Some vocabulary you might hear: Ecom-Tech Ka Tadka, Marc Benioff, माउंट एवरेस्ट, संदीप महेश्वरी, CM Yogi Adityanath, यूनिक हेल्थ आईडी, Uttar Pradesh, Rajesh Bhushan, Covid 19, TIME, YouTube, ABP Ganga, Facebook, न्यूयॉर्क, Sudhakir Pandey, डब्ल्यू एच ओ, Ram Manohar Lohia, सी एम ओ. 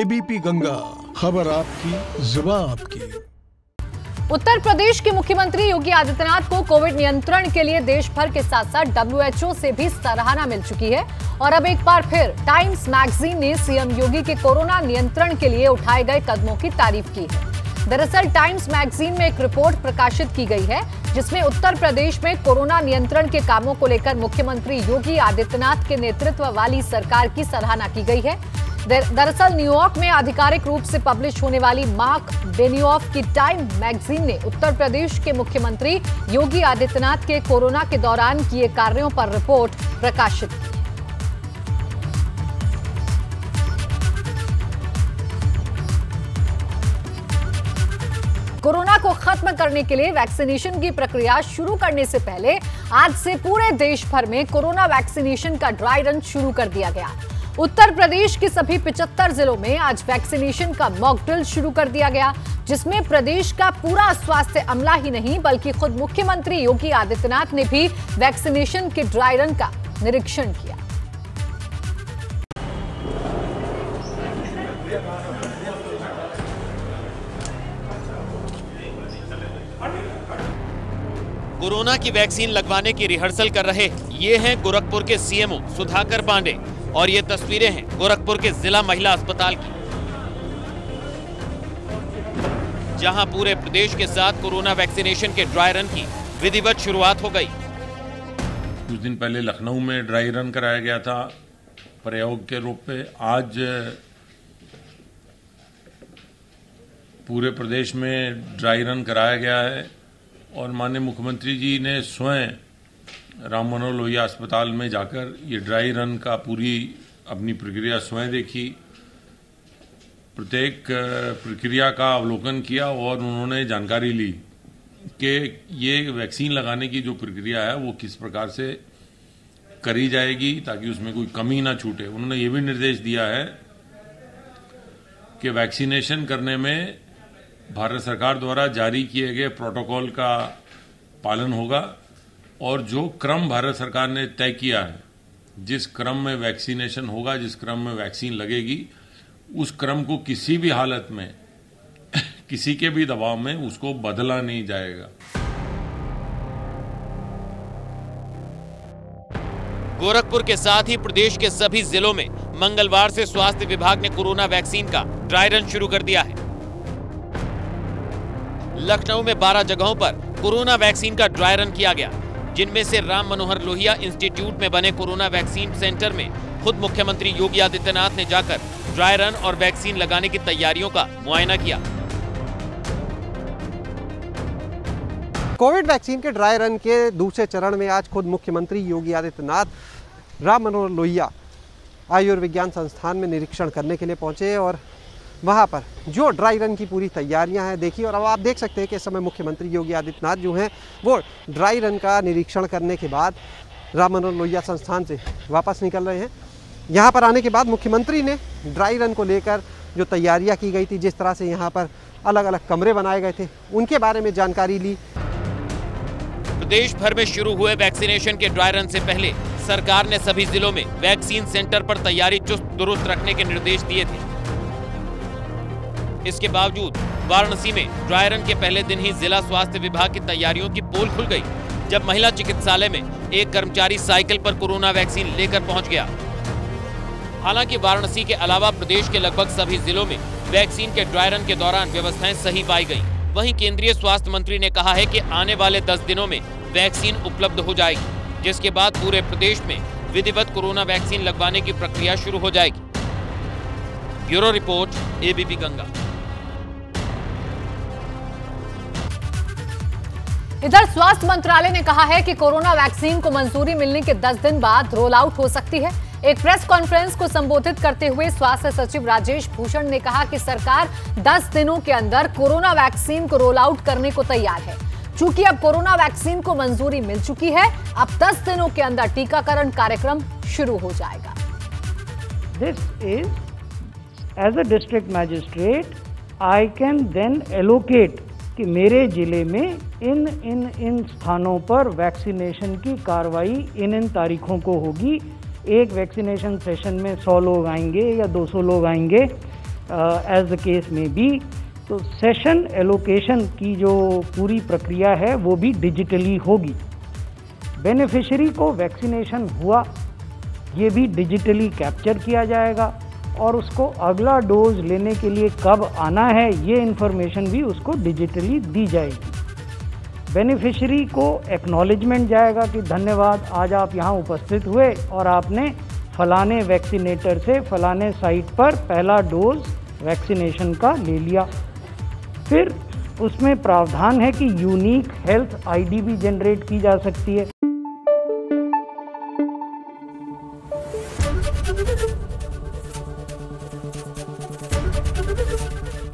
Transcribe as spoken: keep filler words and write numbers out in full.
ABP Ganga, खबर आपकी, जुबान आपकी। उत्तर प्रदेश के मुख्यमंत्री योगी आदित्यनाथ को कोविड नियंत्रण के लिए देश भर के साथ साथ डब्ल्यू एच ओ से भी सराहना मिल चुकी है और अब एक बार फिर टाइम्स मैगजीन ने सीएम योगी के कोरोना नियंत्रण के लिए उठाए गए कदमों की तारीफ की है। दरअसल टाइम्स मैगजीन में एक रिपोर्ट प्रकाशित की गई है जिसमें उत्तर प्रदेश में कोरोना नियंत्रण के कामों को लेकर मुख्यमंत्री योगी आदित्यनाथ के नेतृत्व वाली सरकार की सराहना की गई है। दरअसल न्यूयॉर्क में आधिकारिक रूप से पब्लिश होने वाली मार्क बेनियोफ की टाइम मैगजीन ने उत्तर प्रदेश के मुख्यमंत्री योगी आदित्यनाथ के कोरोना के दौरान किए कार्यों पर रिपोर्ट प्रकाशित की। कोरोना को खत्म करने के लिए वैक्सीनेशन की प्रक्रिया शुरू करने से पहले आज से पूरे देश भर में कोरोना वैक्सीनेशन का ड्राई रन शुरू कर दिया गया। उत्तर प्रदेश के सभी पचहत्तर जिलों में आज वैक्सीनेशन का मॉक ड्रिल शुरू कर दिया गया, जिसमें प्रदेश का पूरा स्वास्थ्य अमला ही नहीं बल्कि खुद मुख्यमंत्री योगी आदित्यनाथ ने भी वैक्सीनेशन के ड्राई रन का निरीक्षण किया। कोरोना की वैक्सीन लगवाने की रिहर्सल कर रहे ये हैं गोरखपुर के सी एम ओ Sudhakar Pandey और ये तस्वीरें हैं गोरखपुर के जिला महिला अस्पताल की, जहां पूरे प्रदेश के साथ कोरोना वैक्सीनेशन के ड्राई रन की विधिवत शुरुआत हो गई। कुछ दिन पहले लखनऊ में ड्राई रन कराया गया था प्रयोग के रूप में। आज पूरे प्रदेश में ड्राई रन कराया गया है और माननीय मुख्यमंत्री जी ने स्वयं राम मनोहर लोहिया अस्पताल में जाकर ये ड्राई रन का पूरी अपनी प्रक्रिया स्वयं देखी, प्रत्येक प्रक्रिया का अवलोकन किया और उन्होंने जानकारी ली कि ये वैक्सीन लगाने की जो प्रक्रिया है वो किस प्रकार से करी जाएगी ताकि उसमें कोई कमी ना छूटे। उन्होंने ये भी निर्देश दिया है कि वैक्सीनेशन करने में भारत सरकार द्वारा जारी किए गए प्रोटोकॉल का पालन होगा और जो क्रम भारत सरकार ने तय किया है, जिस क्रम में वैक्सीनेशन होगा, जिस क्रम में वैक्सीन लगेगी, उस क्रम को किसी भी हालत में, किसी के भी दबाव में उसको बदला नहीं जाएगा। गोरखपुर के साथ ही प्रदेश के सभी जिलों में मंगलवार से स्वास्थ्य विभाग ने कोरोना वैक्सीन का ड्राई रन शुरू कर दिया है। लखनऊ में बारह जगहों पर कोरोना वैक्सीन का ड्राई रन किया गया, जिनमें से राम मनोहर लोहिया इंस्टीट्यूट में बने कोरोना वैक्सीन सेंटर में खुद मुख्यमंत्री योगी आदित्यनाथ ने जाकर ड्राई रन और वैक्सीन लगाने की तैयारियों का मुआयना किया। कोविड वैक्सीन के ड्राई रन के दूसरे चरण में आज खुद मुख्यमंत्री योगी आदित्यनाथ राम मनोहर लोहिया आयुर्विज्ञान संस्थान में निरीक्षण करने के लिए पहुंचे और वहाँ पर जो ड्राई रन की पूरी तैयारियां हैं देखी। और अब आप देख सकते हैं कि इस समय मुख्यमंत्री योगी आदित्यनाथ जो हैं वो ड्राई रन का निरीक्षण करने के बाद राम मनोहर लोहिया संस्थान से वापस निकल रहे हैं। यहाँ पर आने के बाद मुख्यमंत्री ने ड्राई रन को लेकर जो तैयारियां की गई थी, जिस तरह से यहाँ पर अलग अलग कमरे बनाए गए थे, उनके बारे में जानकारी ली। प्रदेश भर में शुरू हुए वैक्सीनेशन के ड्राई रन से पहले सरकार ने सभी जिलों में वैक्सीन सेंटर पर तैयारी चुस्त दुरुस्त रखने के निर्देश दिए थे। इसके बावजूद वाराणसी में ड्राई रन के पहले दिन ही जिला स्वास्थ्य विभाग की तैयारियों की पोल खुल गई, जब महिला चिकित्सालय में एक कर्मचारी साइकिल पर कोरोना वैक्सीन लेकर पहुंच गया। हालांकि वाराणसी के अलावा प्रदेश के लगभग सभी जिलों में वैक्सीन के ड्राई रन के दौरान व्यवस्थाएं सही पाई गयी। वहीं केंद्रीय स्वास्थ्य मंत्री ने कहा है कि आने वाले दस दिनों में वैक्सीन उपलब्ध हो जाएगी, जिसके बाद पूरे प्रदेश में विधिवत कोरोना वैक्सीन लगवाने की प्रक्रिया शुरू हो जाएगी। Bureau report, ABP Ganga. इधर स्वास्थ्य मंत्रालय ने कहा है कि कोरोना वैक्सीन को मंजूरी मिलने के दस दिन बाद रोल आउट हो सकती है। एक प्रेस कॉन्फ्रेंस को संबोधित करते हुए स्वास्थ्य सचिव राजेश भूषण ने कहा कि सरकार दस दिनों के अंदर कोरोना वैक्सीन को रोल आउट करने को तैयार है। चूंकि अब कोरोना वैक्सीन को मंजूरी मिल चुकी है, अब दस दिनों के अंदर टीकाकरण कार्यक्रम शुरू हो जाएगा। This is as a district magistrate I can then allocate कि मेरे जिले में इन इन इन स्थानों पर वैक्सीनेशन की कार्रवाई इन इन तारीखों को होगी। एक वैक्सीनेशन सेशन में सौ लोग आएंगे या दो सौ लोग आएंगे, as the case may be. तो सेशन एलोकेशन की जो पूरी प्रक्रिया है वो भी डिजिटली होगी। बेनिफिशियरी को वैक्सीनेशन हुआ ये भी डिजिटली कैप्चर किया जाएगा और उसको अगला डोज लेने के लिए कब आना है ये इन्फॉर्मेशन भी उसको डिजिटली दी जाएगी। बेनिफिशियरी को एक्नॉलेजमेंट जाएगा कि धन्यवाद आज आप यहाँ उपस्थित हुए और आपने फलाने वैक्सीनेटर से फलाने साइट पर पहला डोज वैक्सीनेशन का ले लिया। फिर उसमें प्रावधान है कि यूनिक हेल्थ आईडी भी जनरेट की जा सकती है।